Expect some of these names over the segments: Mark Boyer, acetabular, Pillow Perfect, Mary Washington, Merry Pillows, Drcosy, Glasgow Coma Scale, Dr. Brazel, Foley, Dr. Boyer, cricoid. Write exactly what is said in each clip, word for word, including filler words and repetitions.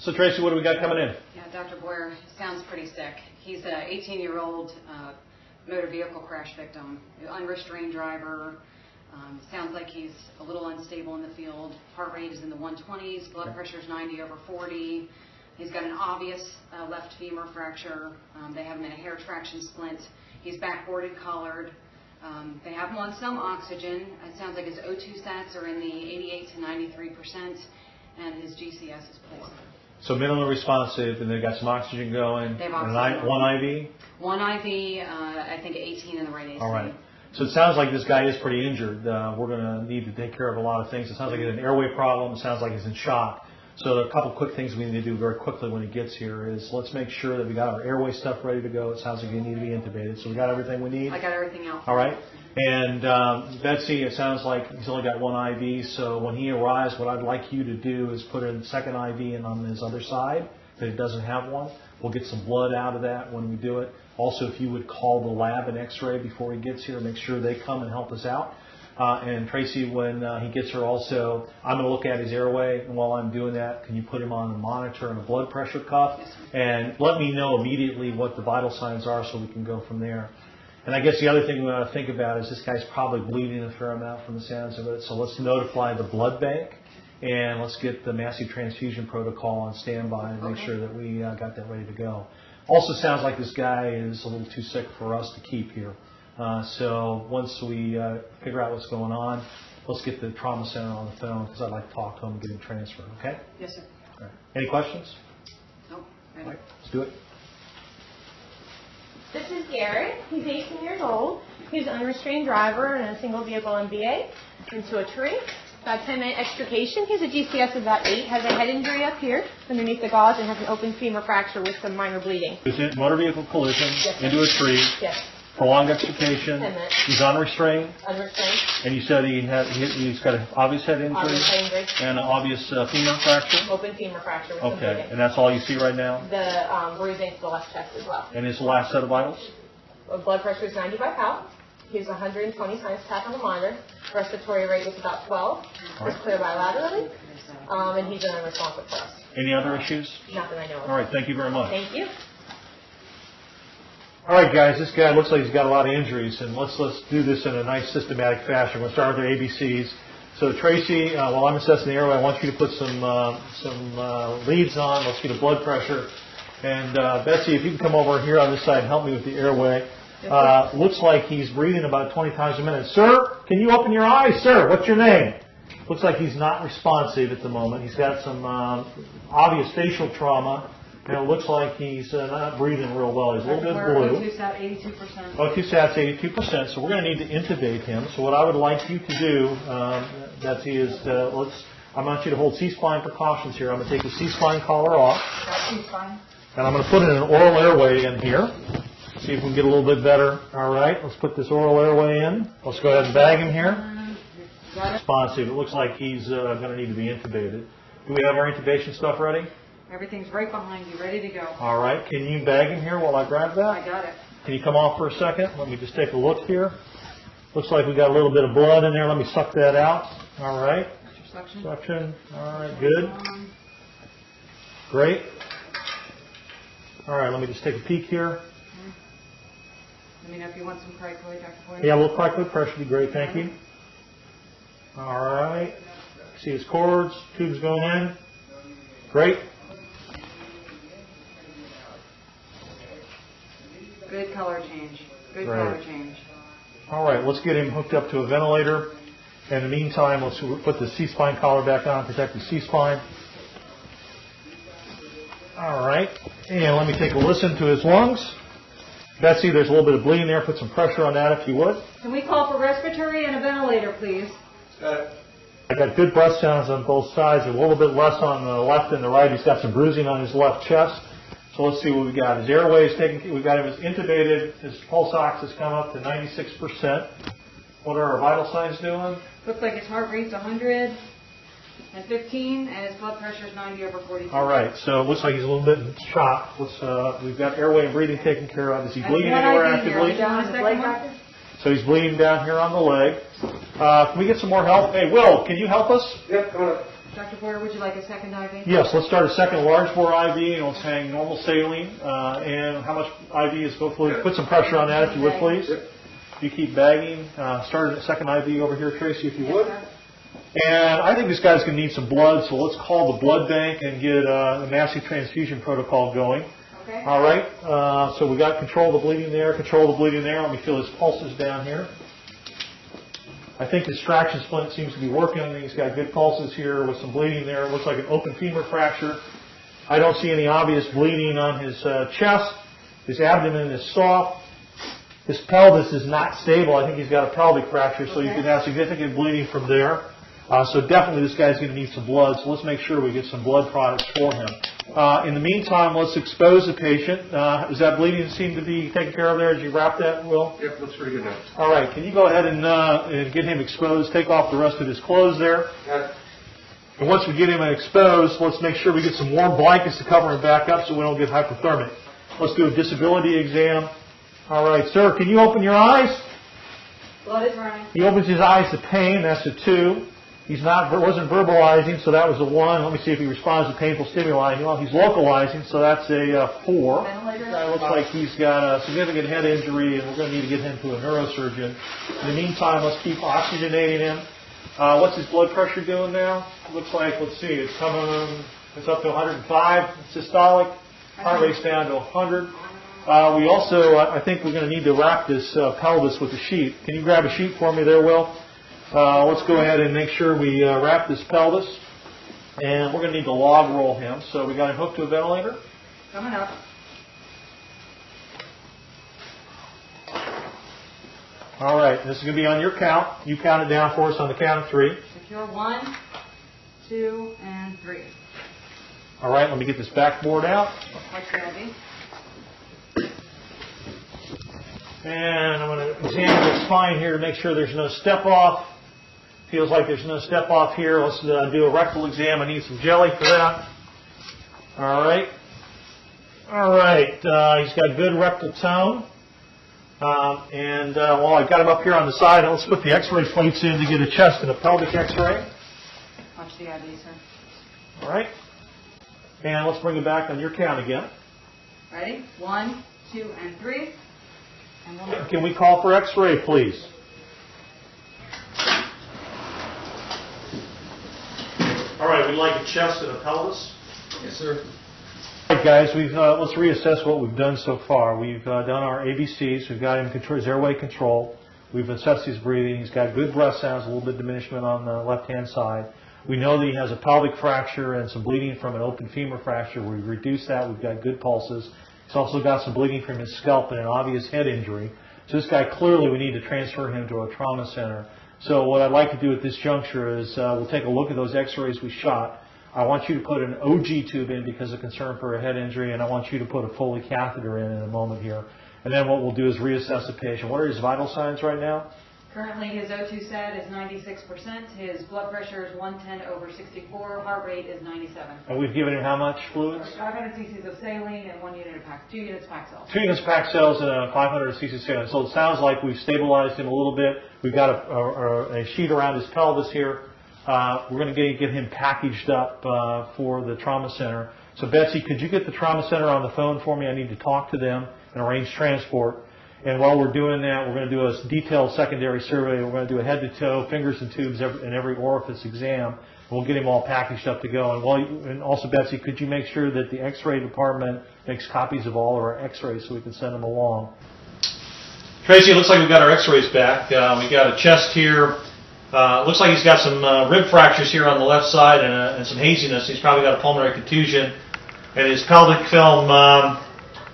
So Tracy, what do we got coming in? Yeah, Doctor Boyer sounds pretty sick. He's an eighteen-year-old uh, motor vehicle crash victim, unrestrained driver. Um, sounds like he's a little unstable in the field. Heart rate is in the one twenties, blood pressure is ninety over forty. He's got an obvious uh, left femur fracture. Um, they have him in a hair traction splint. He's backboarded, collared. Um, they have him on some oxygen. It sounds like his O two sats are in the eighty-eight to ninety-three percent, and his G C S is poor. So minimally responsive, and they've got some oxygen going. They have oxygen. One I V? One I V, uh, I think eighteen in the right A C. All right. So it sounds like this guy is pretty injured. Uh, we're going to need to take care of a lot of things. It sounds like he had an airway problem. It sounds like he's in shock. So a couple quick things we need to do very quickly when he gets here is let's make sure that we got our airway stuff ready to go. It sounds like you need to be intubated. So we got everything we need? I got everything else. All right. And um, Betsy, it sounds like he's only got one I V. So when he arrives, what I'd like you to do is put in the second I V in on his other side that he doesn't have one. We'll get some blood out of that when we do it. Also, if you would call the lab and x-ray before he gets here, make sure they come and help us out. Uh, and Tracy, when uh, he gets her also, I'm going to look at his airway, and while I'm doing that, can you put him on a monitor and a blood pressure cuff? Yes. And let me know immediately what the vital signs are so we can go from there. And I guess the other thing we want to think about is this guy's probably bleeding a fair amount from the sounds of it, so let's notify the blood bank, and let's get the massive transfusion protocol on standby and make sure that we uh, got that ready to go. Also sounds like this guy is a little too sick for us to keep here. Uh, so once we uh, figure out what's going on, let's get the trauma center on the phone because I'd like to talk to them and get him transferred, okay? Yes, sir. All right. Any questions? No. All right, let's do it. This is Garrett. He's eighteen years old. He's an unrestrained driver in a single vehicle M B A into a tree. About ten minute extrication. He has a G C S of about eight, has a head injury up here underneath the gauze, and has an open femur fracture with some minor bleeding. Motor vehicle collision, yes, into a tree. Yes. Prolonged extrication. He's unrestrained. Unrestrained. And you said he had, he's got an obvious head injury. Obvious head injury. And an obvious uh, femur fracture. Open femur fracture. With okay. Some bleeding. And that's all you see right now? The, um, we're using the left chest as well. And his last set of vitals? Well, blood pressure is ninety by P A L. He's one hundred twenty times tap on the monitor. Respiratory rate was about twelve. All right. It's clear bilaterally. Um, and he's an unresponsive for us. Any other issues? Nothing I know of. All right. Thank you very much. Thank you. All right, guys, this guy looks like he's got a lot of injuries, and let's let's do this in a nice systematic fashion. We're going to start with our A B Cs. So, Tracy, uh, while I'm assessing the airway, I want you to put some uh, some uh, leads on. Let's get a blood pressure. And, uh, Betsy, if you can come over here on this side and help me with the airway. Uh, looks like he's breathing about twenty times a minute. Sir, can you open your eyes? Sir, what's your name? Looks like he's not responsive at the moment. He's got some uh, obvious facial trauma. And it looks like he's uh, not breathing real well. He's a little bit blue. O two sat eighty-two percent. O two sat's eighty-two percent. So we're going to need to intubate him. So what I would like you to do, um, Betsy, is uh, let's. I want you to hold C-spline precautions here. I'm going to take the C-spline collar off. C-spline. And I'm going to put in an oral airway in here. See if we can get a little bit better. All right. Let's put this oral airway in. Let's go ahead and bag him here. Responsive. It looks like he's uh, going to need to be intubated. Do we have our intubation stuff ready? Everything's right behind you, ready to go. All right. Can you bag him here while I grab that? I got it. Can you come off for a second? Let me just take a look here. Looks like we got a little bit of blood in there. Let me suck that out. All right. That's your suction. Suction. All right. Good. Great. All right. Let me just take a peek here. Let me know if you want some cricoid, Doctor Boyer. Yeah, a little cricoid pressure would be great. Thank you. All right. See his cords. Tube's going in. Great. Good color change. Good Great. color change. All right, let's get him hooked up to a ventilator. In the meantime, let's put the C-spine collar back on, protect the C-spine. All right, and let me take a listen to his lungs. Betsy, there's a little bit of bleeding there. Put some pressure on that if you would. Can we call for respiratory and a ventilator, please? Got it. I got good breath sounds on both sides, a little bit less on the left and the right. He's got some bruising on his left chest. So let's see what we got. His airway is taken. We've got him as intubated. His pulse ox has come up to ninety-six percent. What are our vital signs doing? Looks like his heart rate's one hundred fifteen, and his blood pressure is ninety over forty. All right. So it looks like he's a little bit in shock. Let's. Uh, we've got airway and breathing taken care of. Is he bleeding anywhere actively? So he's bleeding down here on the leg. Uh, can we get some more help? Hey, Will, can you help us? Yep. Go ahead. Doctor Boyer, would you like a second I V? Yes, let's start a second large bore I V, and we'll hang normal saline, uh, and how much I V is go fluid. Put some pressure on that if you would, please. You keep bagging. Uh, start a second I V over here, Tracy, if you would. And I think this guy's going to need some blood, so let's call the blood bank and get uh, a massive transfusion protocol going. Okay. All right, uh, so we got control of the bleeding there, control of the bleeding there. Let me feel his pulses down here. I think his traction splint seems to be working. He's got good pulses here with some bleeding there. It looks like an open femur fracture. I don't see any obvious bleeding on his uh, chest. His abdomen is soft. His pelvis is not stable. I think he's got a pelvic fracture, so okay. You could have significant bleeding from there. Uh, so definitely this guy's going to need some blood, so let's make sure we get some blood products for him. Uh, in the meantime, let's expose the patient. Uh, does that bleeding seem to be taken care of there? Did you wrap that, Will? Yep, looks pretty good now. All right, can you go ahead and, uh, and get him exposed, take off the rest of his clothes there. Got it. And once we get him exposed, let's make sure we get some warm blankets to cover him back up so we don't get hypothermic. Let's do a disability exam. All right, sir, can you open your eyes? Blood is running. He opens his eyes to pain, that's a two. He's not, wasn't verbalizing, so that was a one. Let me see if he responds to painful stimuli. Well, he's localizing, so that's a uh, four. It looks like he's got a significant head injury, and we're going to need to get him to a neurosurgeon. In the meantime, let's keep oxygenating him. Uh, what's his blood pressure doing now? It looks like, let's see, it's coming, it's up to one hundred and five systolic. Heart rate's down to one hundred. Uh, we also, I think we're going to need to wrap this uh, pelvis with a sheet. Can you grab a sheet for me there, Will? Uh, let's go ahead and make sure we uh, wrap this pelvis, and we're going to need to log roll him. So we got him hooked to a ventilator. Coming up. All right, this is going to be on your count. You count it down for us on the count of three. Secure one, two, and three. All right, let me get this backboard out. Looks heavy. And I'm going to examine the spine here to make sure there's no step off. Feels like there's no step off here. Let's uh, do a rectal exam. I need some jelly for that. All right. All right. Uh, he's got good rectal tone. Um, and uh, while well, I've got him up here on the side, let's put the x-ray plates in to get a chest and a pelvic x-ray. Watch the I V, sir. All right. And let's bring it back on your count again. Ready? One, two, and three. Can we call for x-ray, please? All right, we'd like a chest and a pelvis. Yes, sir. All right, guys, we've, uh, let's reassess what we've done so far. We've uh, done our A B Cs. We've got him control, his airway control. We've assessed his breathing. He's got good breath sounds, a little bit of diminishment on the left-hand side. We know that he has a pelvic fracture and some bleeding from an open femur fracture. We've reduced that. We've got good pulses. He's also got some bleeding from his scalp and an obvious head injury. So this guy, clearly, we need to transfer him to a trauma center. So what I'd like to do at this juncture is uh, we'll take a look at those x-rays we shot. I want you to put an O G tube in because of concern for a head injury, and I want you to put a Foley catheter in in a moment here. And then what we'll do is reassess the patient. What are his vital signs right now? Currently, his O two sat is ninety-six percent. His blood pressure is one ten over sixty-four. Heart rate is ninety-seven. And we've given him how much fluids? five hundred c c of saline and one unit of Pax, two units of Paxels. Two units of Paxels and five hundred c c of saline. So it sounds like we've stabilized him a little bit. We've got a, a, a sheet around his pelvis here. Uh, we're going to get, get him packaged up uh, for the trauma center. So Betsy, could you get the trauma center on the phone for me? I need to talk to them and arrange transport. And while we're doing that, we're going to do a detailed secondary survey. We're going to do a head-to-toe, fingers and tubes, and every orifice exam. We'll get him all packaged up to go. And, while you, and also, Betsy, could you make sure that the x-ray department makes copies of all of our x-rays so we can send them along? Tracy, it looks like we've got our x-rays back. Uh, we've got a chest here. Uh, looks like he's got some uh, rib fractures here on the left side and, uh, and some haziness. He's probably got a pulmonary contusion. And his pelvic film... Um,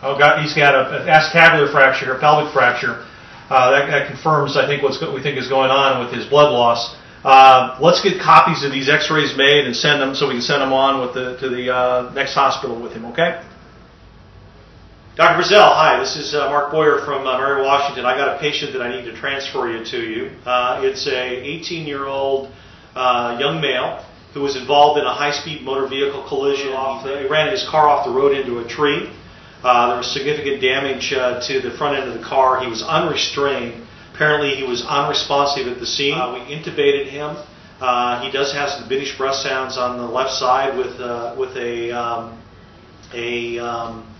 Oh, God, he's got a, an acetabular fracture, a pelvic fracture. Uh, that, that confirms, I think, what we think is going on with his blood loss. Uh, let's get copies of these x-rays made and send them so we can send them on with the, to the uh, next hospital with him, okay? Doctor Brazel, hi. This is uh, Mark Boyer from uh, Mary Washington. I got a patient that I need to transfer you to you. Uh, it's a eighteen-year-old uh, young male who was involved in a high-speed motor vehicle collision. Off the, he ran his car off the road into a tree. Uh, there was significant damage uh, to the front end of the car. He was unrestrained. Apparently, he was unresponsive at the scene. Uh, we intubated him. Uh, he does have some Finnish breath sounds on the left side with uh, with a um, a um,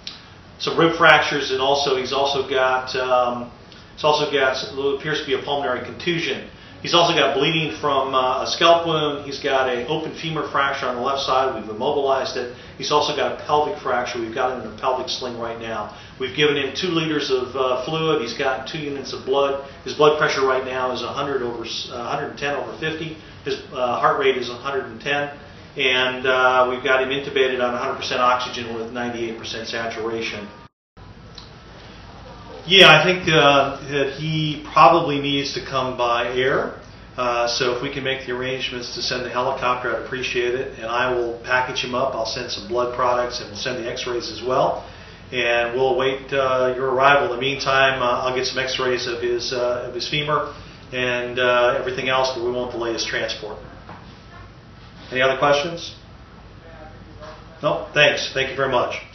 some rib fractures, and also he's also got um, he's also got what appears to be a pulmonary contusion. He's also got bleeding from uh, a scalp wound. He's got an open femur fracture on the left side. We've immobilized it. He's also got a pelvic fracture. We've got him in a pelvic sling right now. We've given him two liters of uh, fluid. He's gotten two units of blood. His blood pressure right now is one hundred over, uh, one ten over fifty. His uh, heart rate is one hundred ten. And uh, we've got him intubated on one hundred percent oxygen with ninety-eight percent saturation. Yeah, I think uh, that he probably needs to come by air. Uh, so if we can make the arrangements to send the helicopter, I'd appreciate it. And I will package him up. I'll send some blood products, and we'll send the x-rays as well. And we'll await uh, your arrival. In the meantime, uh, I'll get some x-rays of his, uh, of his femur and uh, everything else, but we won't delay his transport. Any other questions? No? Thanks. Thank you very much.